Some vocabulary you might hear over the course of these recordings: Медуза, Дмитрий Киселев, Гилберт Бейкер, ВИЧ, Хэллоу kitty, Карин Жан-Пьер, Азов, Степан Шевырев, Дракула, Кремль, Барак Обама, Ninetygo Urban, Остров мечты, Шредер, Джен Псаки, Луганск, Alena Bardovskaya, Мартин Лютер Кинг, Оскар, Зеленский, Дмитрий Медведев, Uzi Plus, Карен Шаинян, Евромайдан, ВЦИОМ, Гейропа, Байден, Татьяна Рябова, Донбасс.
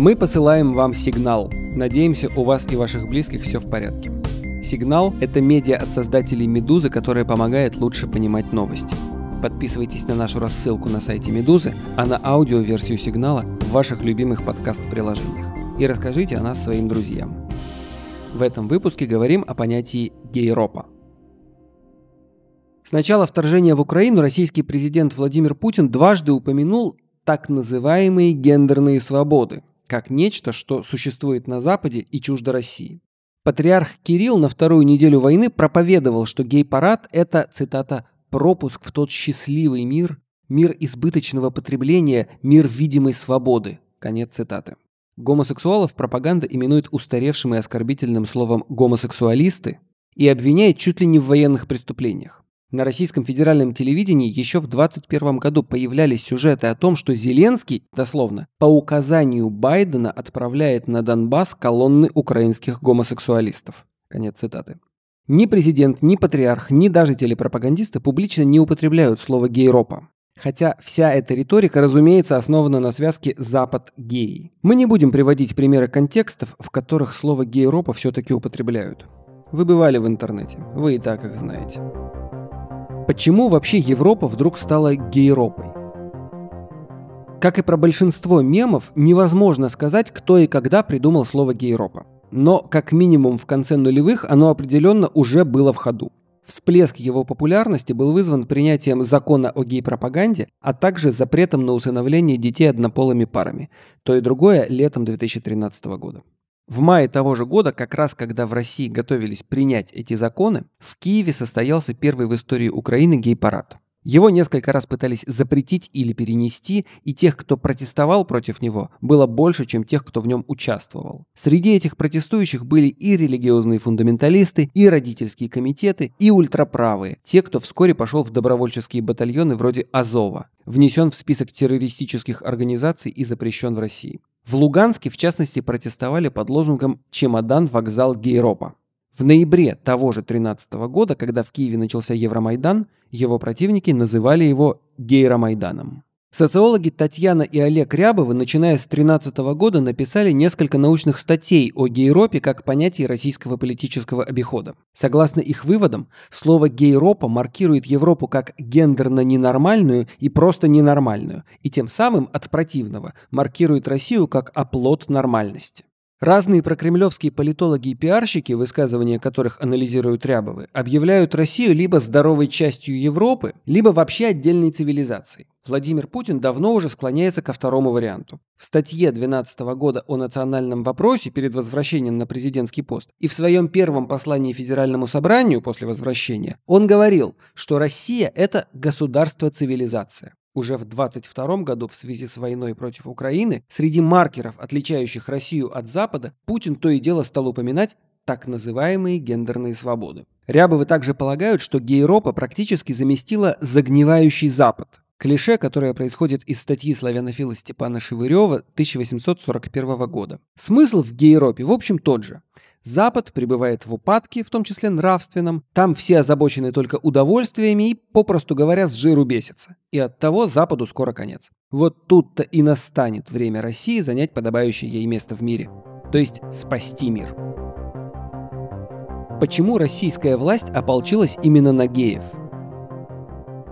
Мы посылаем вам сигнал. Надеемся, у вас и ваших близких все в порядке. Сигнал – это медиа от создателей «Медузы», которая помогает лучше понимать новости. Подписывайтесь на нашу рассылку на сайте «Медузы», а на аудиоверсию «Сигнала» в ваших любимых подкаст-приложениях. И расскажите о нас своим друзьям. В этом выпуске говорим о понятии «гейропа». С начала вторжения в Украину российский президент Владимир Путин дважды упомянул так называемые гендерные свободы, как нечто, что существует на Западе и чуждо России. Патриарх Кирилл на вторую неделю войны проповедовал, что гей-парад – это, цитата, «пропуск в тот счастливый мир, мир избыточного потребления, мир видимой свободы». Конец цитаты. Гомосексуалов пропаганда именует устаревшим и оскорбительным словом «гомосексуалисты» и обвиняет чуть ли не в военных преступлениях. На российском федеральном телевидении еще в 2021 году появлялись сюжеты о том, что Зеленский, дословно, по указанию Байдена отправляет на Донбасс колонны украинских гомосексуалистов. Конец цитаты. Ни президент, ни патриарх, ни даже телепропагандисты публично не употребляют слово «гейропа». Хотя вся эта риторика, разумеется, основана на связке «Запад-гей». Мы не будем приводить примеры контекстов, в которых слово «гейропа» все-таки употребляют. Вы бывали в интернете, вы и так их знаете. Почему вообще Европа вдруг стала гейропой? Как и про большинство мемов, невозможно сказать, кто и когда придумал слово «гейропа». Но, как минимум, в конце нулевых оно определенно уже было в ходу. Всплеск его популярности был вызван принятием закона о гей-пропаганде, а также запретом на усыновление детей однополыми парами. То и другое летом 2013 года. В мае того же года, как раз когда в России готовились принять эти законы, в Киеве состоялся первый в истории Украины гей-парад. Его несколько раз пытались запретить или перенести, и тех, кто протестовал против него, было больше, чем тех, кто в нем участвовал. Среди этих протестующих были и религиозные фундаменталисты, и родительские комитеты, и ультраправые, те, кто вскоре пошел в добровольческие батальоны вроде Азова, внесен в список террористических организаций и запрещен в России. В Луганске, в частности, протестовали под лозунгом «Чемодан, вокзал, гейропа». В ноябре того же 2013 года, когда в Киеве начался Евромайдан, его противники называли его «гейромайданом». Социологи Татьяна и Олег Рябовы, начиная с 2013 года, написали несколько научных статей о гейропе как понятии российского политического обихода. Согласно их выводам, слово «гейропа» маркирует Европу как гендерно-ненормальную и просто ненормальную, и тем самым от противного маркирует Россию как оплот нормальности. Разные прокремлевские политологи и пиарщики, высказывания которых анализируют Рябовы, объявляют Россию либо здоровой частью Европы, либо вообще отдельной цивилизацией. Владимир Путин давно уже склоняется ко второму варианту. В статье 2012 года о национальном вопросе перед возвращением на президентский пост и в своем первом послании Федеральному собранию после возвращения он говорил, что Россия – это государство-цивилизация. Уже в 2022 году в связи с войной против Украины среди маркеров, отличающих Россию от Запада, Путин то и дело стал упоминать так называемые гендерные свободы. Рябовы также полагают, что гейропа практически заместила загнивающий Запад. Клише, которое происходит из статьи славянофила Степана Шевырева 1841 года. Смысл в гейропе, в общем, тот же. Запад пребывает в упадке, в том числе нравственном. Там все озабочены только удовольствиями и, попросту говоря, с жиру бесятся. И оттого Западу скоро конец. Вот тут-то и настанет время России занять подобающее ей место в мире. То есть спасти мир. Почему российская власть ополчилась именно на геев?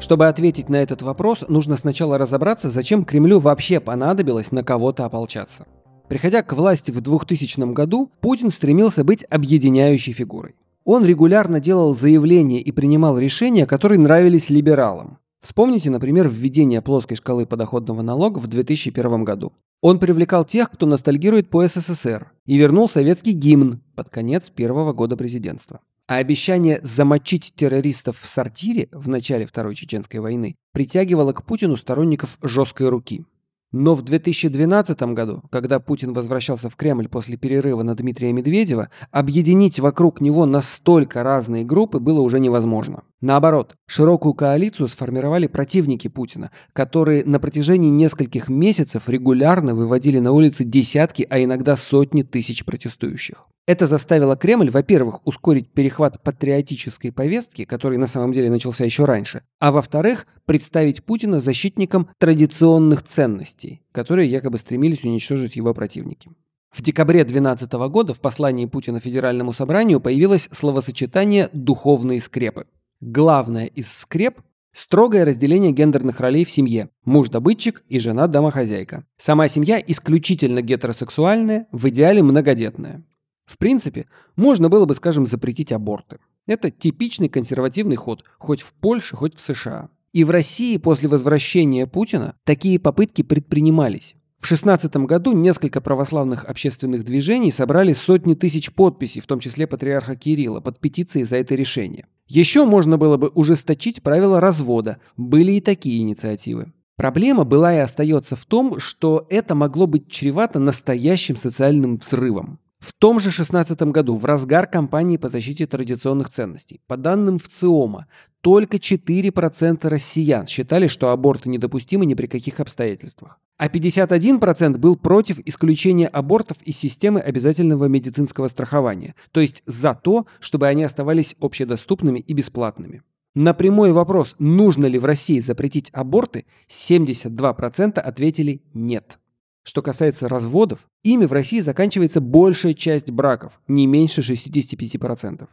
Чтобы ответить на этот вопрос, нужно сначала разобраться, зачем Кремлю вообще понадобилось на кого-то ополчаться. Приходя к власти в 2000 году, Путин стремился быть объединяющей фигурой. Он регулярно делал заявления и принимал решения, которые нравились либералам. Вспомните, например, введение плоской шкалы подоходного налога в 2001 году. Он привлекал тех, кто ностальгирует по СССР, и вернул советский гимн под конец первого года президентства. А обещание замочить террористов в сортире в начале Второй Чеченской войны притягивало к Путину сторонников жесткой руки. Но в 2012 году, когда Путин возвращался в Кремль после перерыва на Дмитрия Медведева, объединить вокруг него настолько разные группы было уже невозможно. Наоборот, широкую коалицию сформировали противники Путина, которые на протяжении нескольких месяцев регулярно выводили на улицы десятки, а иногда сотни тысяч протестующих. Это заставило Кремль, во-первых, ускорить перехват патриотической повестки, который на самом деле начался еще раньше, а во-вторых, представить Путина защитником традиционных ценностей, которые якобы стремились уничтожить его противники. В декабре 2012 года в послании Путина Федеральному собранию появилось словосочетание «духовные скрепы». Главное из скреп – строгое разделение гендерных ролей в семье – муж-добытчик и жена-домохозяйка. Сама семья исключительно гетеросексуальная, в идеале многодетная. В принципе, можно было бы, скажем, запретить аборты. Это типичный консервативный ход, хоть в Польше, хоть в США. И в России после возвращения Путина такие попытки предпринимались. В 2016 году несколько православных общественных движений собрали сотни тысяч подписей, в том числе патриарха Кирилла, под петицией за это решение. Еще можно было бы ужесточить правила развода. Были и такие инициативы. Проблема была и остается в том, что это могло быть чревато настоящим социальным взрывом. В том же 2016 году, в разгар кампании по защите традиционных ценностей, по данным ВЦИОМа, только 4% россиян считали, что аборты недопустимы ни при каких обстоятельствах. А 51% был против исключения абортов из системы обязательного медицинского страхования, то есть за то, чтобы они оставались общедоступными и бесплатными. На прямой вопрос, нужно ли в России запретить аборты, 72% ответили «нет». Что касается разводов, ими в России заканчивается большая часть браков, не меньше 65%.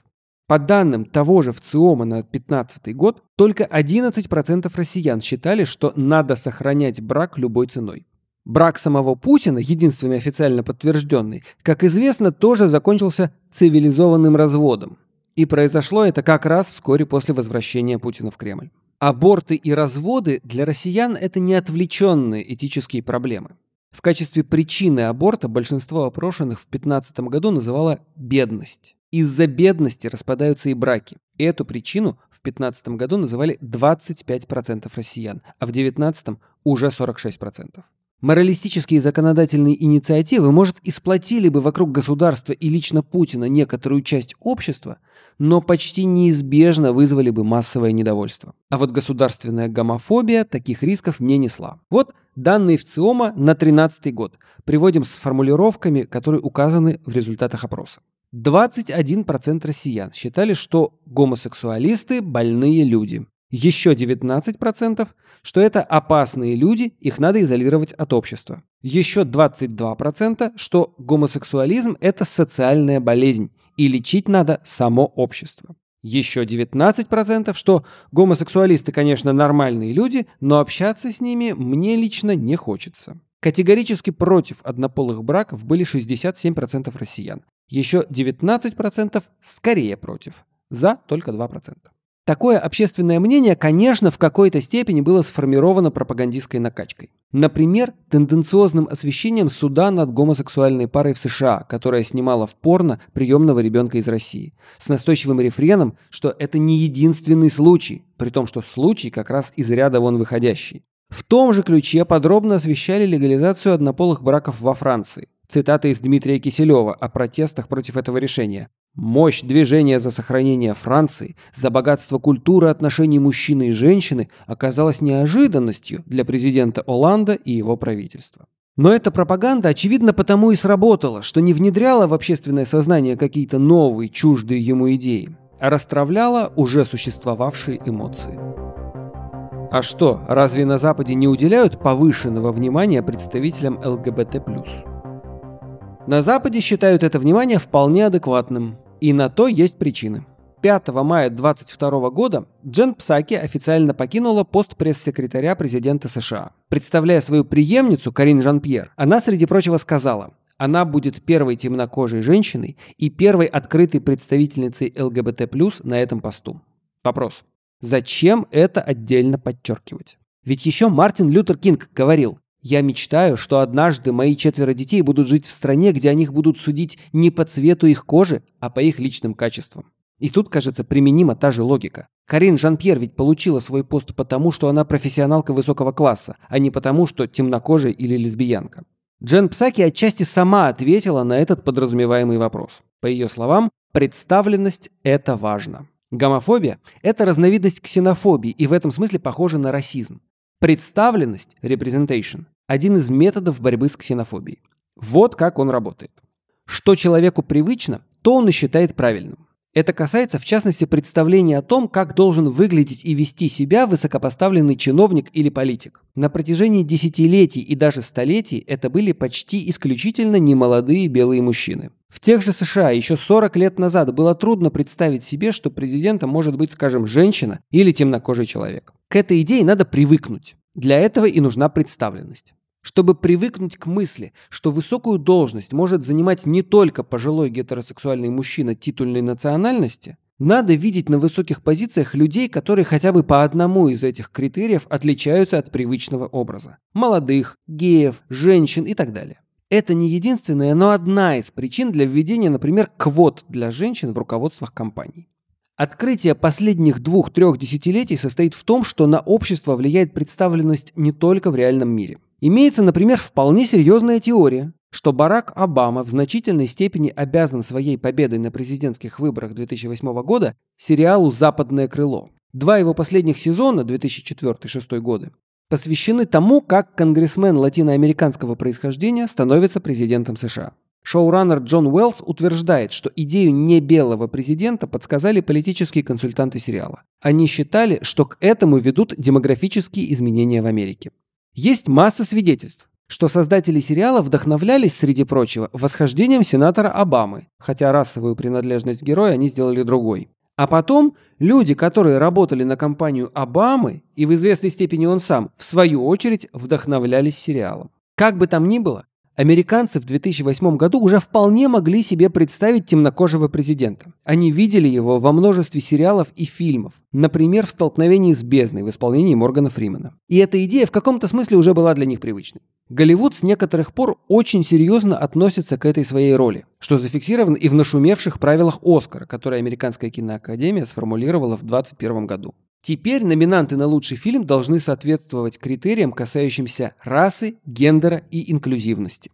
По данным того же ВЦИОМа на 2015 год, только 11% россиян считали, что надо сохранять брак любой ценой. Брак самого Путина, единственный официально подтвержденный, как известно, тоже закончился цивилизованным разводом. И произошло это как раз вскоре после возвращения Путина в Кремль. Аборты и разводы для россиян – это не отвлеченные этические проблемы. В качестве причины аборта большинство опрошенных в 2015 году называло бедность. Из-за бедности распадаются и браки. И эту причину в 2015 году называли 25% россиян, а в 2019 уже 46%. Моралистические законодательные инициативы, может, и сплотили бы вокруг государства и лично Путина некоторую часть общества, но почти неизбежно вызвали бы массовое недовольство. А вот государственная гомофобия таких рисков не несла. Вот данные ВЦИОМа на 2013 год. Приводим с формулировками, которые указаны в результатах опроса. 21% россиян считали, что гомосексуалисты – больные люди. Еще 19%, что это опасные люди, их надо изолировать от общества. Еще 22%, что гомосексуализм – это социальная болезнь, и лечить надо само общество. Еще 19%, что гомосексуалисты, конечно, нормальные люди, но общаться с ними мне лично не хочется. Категорически против однополых браков были 67% россиян. Еще 19% скорее против, за только 2%. Такое общественное мнение, конечно, в какой-то степени было сформировано пропагандистской накачкой. Например, тенденциозным освещением суда над гомосексуальной парой в США, которая снимала в порно приемного ребенка из России, с настойчивым рефреном, что это не единственный случай, при том, что случай как раз из ряда вон выходящий. В том же ключе подробно освещали легализацию однополых браков во Франции. Цитата из Дмитрия Киселева о протестах против этого решения. «Мощь движения за сохранение Франции, за богатство культуры отношений мужчины и женщины оказалась неожиданностью для президента Оланда и его правительства». Но эта пропаганда, очевидно, потому и сработала, что не внедряла в общественное сознание какие-то новые, чуждые ему идеи, а растравляла уже существовавшие эмоции. А что, разве на Западе не уделяют повышенного внимания представителям ЛГБТ+. На Западе считают это внимание вполне адекватным. И на то есть причины. 5 мая 2022 года Джен Псаки официально покинула пост пресс-секретаря президента США. Представляя свою преемницу Карин Жан-Пьер, она, среди прочего, сказала: «Она будет первой темнокожей женщиной и первой открытой представительницей ЛГБТ+, на этом посту». Вопрос. Зачем это отдельно подчеркивать? Ведь еще Мартин Лютер Кинг говорил: «Я мечтаю, что однажды мои 4 детей будут жить в стране, где о них будут судить не по цвету их кожи, а по их личным качествам». И тут, кажется, применима та же логика. Карин Жан-Пьер ведь получила свой пост потому, что она профессионалка высокого класса, а не потому, что темнокожая или лесбиянка. Джен Псаки отчасти сама ответила на этот подразумеваемый вопрос. По ее словам, представленность – это важно. Гомофобия – это разновидность ксенофобии и в этом смысле похожа на расизм. Представленность – representation. Один из методов борьбы с ксенофобией. Вот как он работает. Что человеку привычно, что он и считает правильным. Это касается, в частности, представления о том, как должен выглядеть и вести себя высокопоставленный чиновник или политик. На протяжении десятилетий и даже столетий это были почти исключительно немолодые белые мужчины. В тех же США еще 40 лет назад было трудно представить себе, что президентом может быть, скажем, женщина или темнокожий человек. К этой идее надо привыкнуть. Для этого и нужна представленность. Чтобы привыкнуть к мысли, что высокую должность может занимать не только пожилой гетеросексуальный мужчина титульной национальности, надо видеть на высоких позициях людей, которые хотя бы по одному из этих критериев отличаются от привычного образа. Молодых, геев, женщин и так далее. Это не единственная, но одна из причин для введения, например, квот для женщин в руководствах компаний. Открытие последних 2-3 десятилетий состоит в том, что на общество влияет представленность не только в реальном мире. Имеется, например, вполне серьезная теория, что Барак Обама в значительной степени обязан своей победой на президентских выборах 2008 года сериалу «Западное крыло». 2 его последних сезона, 2004-2006 годы, посвящены тому, как конгрессмен латиноамериканского происхождения становится президентом США. Шоураннер Джон Уэллс утверждает, что идею небелого президента подсказали политические консультанты сериала. Они считали, что к этому ведут демографические изменения в Америке. Есть масса свидетельств, что создатели сериала вдохновлялись, среди прочего, восхождением сенатора Обамы, хотя расовую принадлежность героя они сделали другой. А потом люди, которые работали на компанию Обамы, и в известной степени он сам, в свою очередь, вдохновлялись сериалом. Как бы там ни было, американцы в 2008 году уже вполне могли себе представить темнокожего президента. Они видели его во множестве сериалов и фильмов, например, в «Столкновении с бездной» в исполнении Моргана Фримена. И эта идея в каком-то смысле уже была для них привычной. Голливуд с некоторых пор очень серьезно относится к этой своей роли, что зафиксировано и в нашумевших правилах «Оскара», которые Американская киноакадемия сформулировала в 2021 году. Теперь номинанты на лучший фильм должны соответствовать критериям, касающимся расы, гендера и инклюзивности.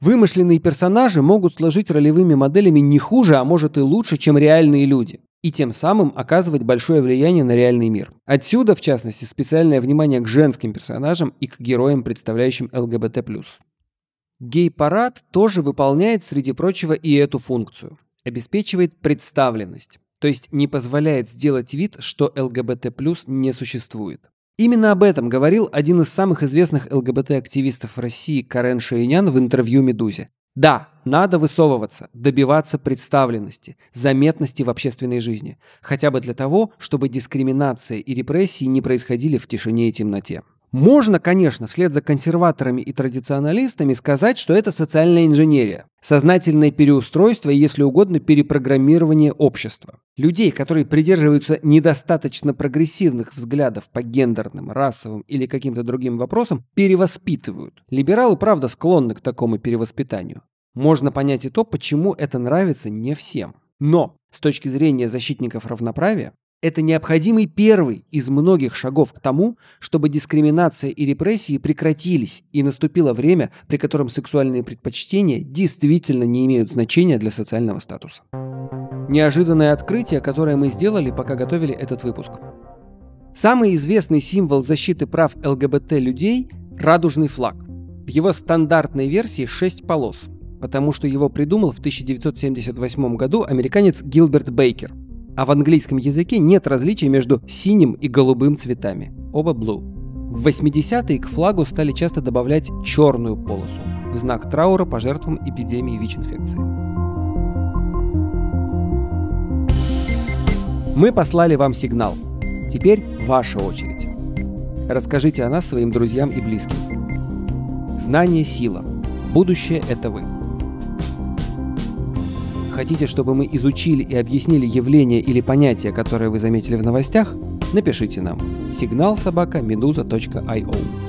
Вымышленные персонажи могут служить ролевыми моделями не хуже, а может и лучше, чем реальные люди, и тем самым оказывать большое влияние на реальный мир. Отсюда, в частности, специальное внимание к женским персонажам и к героям, представляющим ЛГБТ+. Гей-парад тоже выполняет, среди прочего, и эту функцию. Обеспечивает представленность. То есть не позволяет сделать вид, что ЛГБТ+ не существует. Именно об этом говорил один из самых известных ЛГБТ-активистов России Карен Шаинян в интервью «Медузе». Да, надо высовываться, добиваться представленности, заметности в общественной жизни. Хотя бы для того, чтобы дискриминация и репрессии не происходили в тишине и темноте. Можно, конечно, вслед за консерваторами и традиционалистами сказать, что это социальная инженерия, сознательное переустройство и, если угодно, перепрограммирование общества. Людей, которые придерживаются недостаточно прогрессивных взглядов по гендерным, расовым или каким-то другим вопросам, перевоспитывают. Либералы, правда, склонны к такому перевоспитанию. Можно понять и то, почему это нравится не всем. Но с точки зрения защитников равноправия, это необходимый первый из многих шагов к тому, чтобы дискриминация и репрессии прекратились, и наступило время, при котором сексуальные предпочтения действительно не имеют значения для социального статуса. Неожиданное открытие, которое мы сделали, пока готовили этот выпуск. Самый известный символ защиты прав ЛГБТ-людей – радужный флаг. В его стандартной версии 6 полос, потому что его придумал в 1978 году американец Гилберт Бейкер. А в английском языке нет различий между синим и голубым цветами. Оба blue. В 80-е к флагу стали часто добавлять черную полосу в знак траура по жертвам эпидемии ВИЧ-инфекции. Мы послали вам сигнал. Теперь ваша очередь. Расскажите о нас своим друзьям и близким. Знание – сила. Будущее – это вы. Хотите, чтобы мы изучили и объяснили явления или понятия, которые вы заметили в новостях? Напишите нам. signal@meduza.io